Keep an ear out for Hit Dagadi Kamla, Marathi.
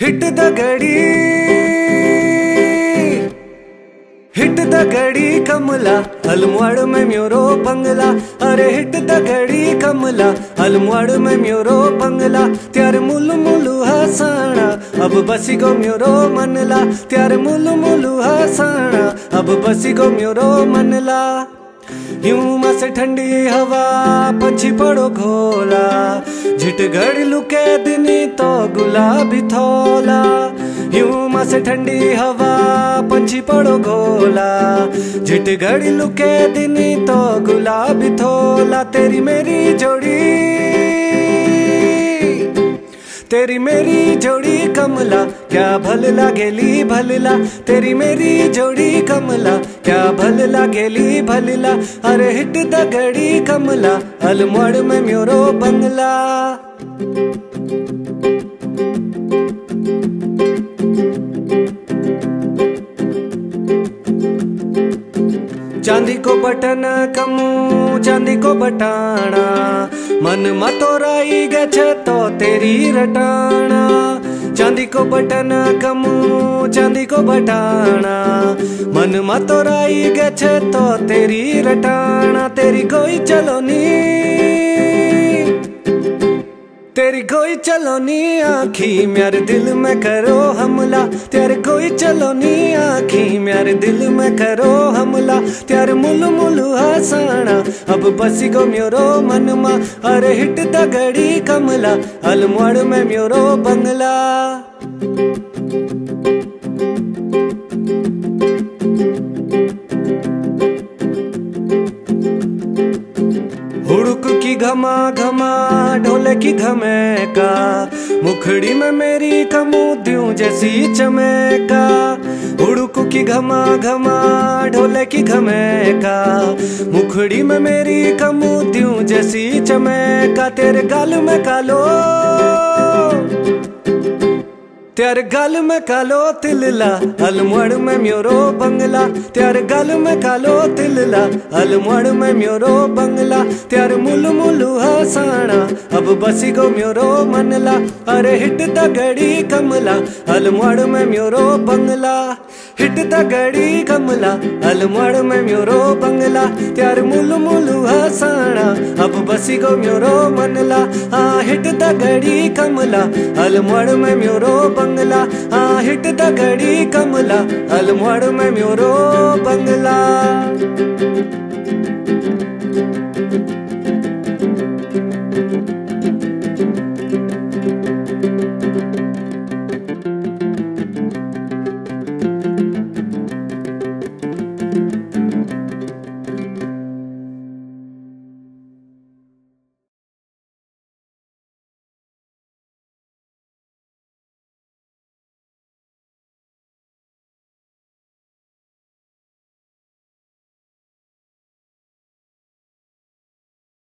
Hit दगड़ी कमला अलमड़ में म्यूरो बंगला। अरे हिट दगड़ी कमला अलमड़ में म्यूरो बंगला। त्यार मुलु मुलु हसाना अब बसी को म्यूरो मनला। त्यार मुलु मुलु हसाना अब बसी को म्यूरो मनला। यूं मस ठंडी हवा पछी पड़ो घोला। झिट घड़ी लुके दिनी तो गुलाबी थोला। यूं मस ठंडी हवा पंछी पड़ो घोला। झिट घड़ी लुके दिनी तो गुलाबी थोला। तेरी मेरी जोड़ी, तेरी मेरी जोड़ी कमला क्या भल लागेली भलला। तेरी मेरी जोड़ी कमला क्या भल लागेली भलला। अरे हिट दगड़ी कमला अलमड़ में म्यूरो बंगला। चांदी को बटन कमू चांदी को बटाना। मन मतोराई गछे तो तेरी रटाना। चांदी को बटन कमू चांदी को बटाना। मन मतोराई गछे तो तेरी रटाना। तेरी कोई चलो नी, तेरी कोई चलो नी आँखी मेरे दिल में करो हमला। तेरे कोई चलो नी आँखी मेरे दिल में करो हमला। तेरे मुलु मुलु हसाना अब बसी को म्यूरो मनमा। अरे हिट दगड़ी कमला अलमड़ में म्यूरो बंगला। हुड़ुक की घमा घमा ढोले की घमेका। मुखड़ी में मेरी कमोदियों जैसी चमेका। हुड़ुक की घमा घमा ढोले की घमेका। मुखड़ी में मेरी कमोदियों जैसी चमेका। तेरे गाल में कालो, त्यार गल में कालो तिलला अलमड़ में म्यूरो बंगला। त्यार गल में कालो तिलला अलमड़ में म्यूरो बंगला। त्यार मुलु मुलु हसाना अब बसी को म्यूरो मनला। अरे हिट दगड़ी कमला अलमड़ में म्यूरो बंगला। हिट दगड़ी कमला अलमड़ में म्यूरो बंगला। त्यार मुलु मुलु हसाना अब बसी को म्यूरो मनला। हाँ हिट दगड़ी कमला अलमड़ में म्यूरो बंगला। हाँ हिट दगड़ी कमला अलमड़ में म्यूरो बंगला।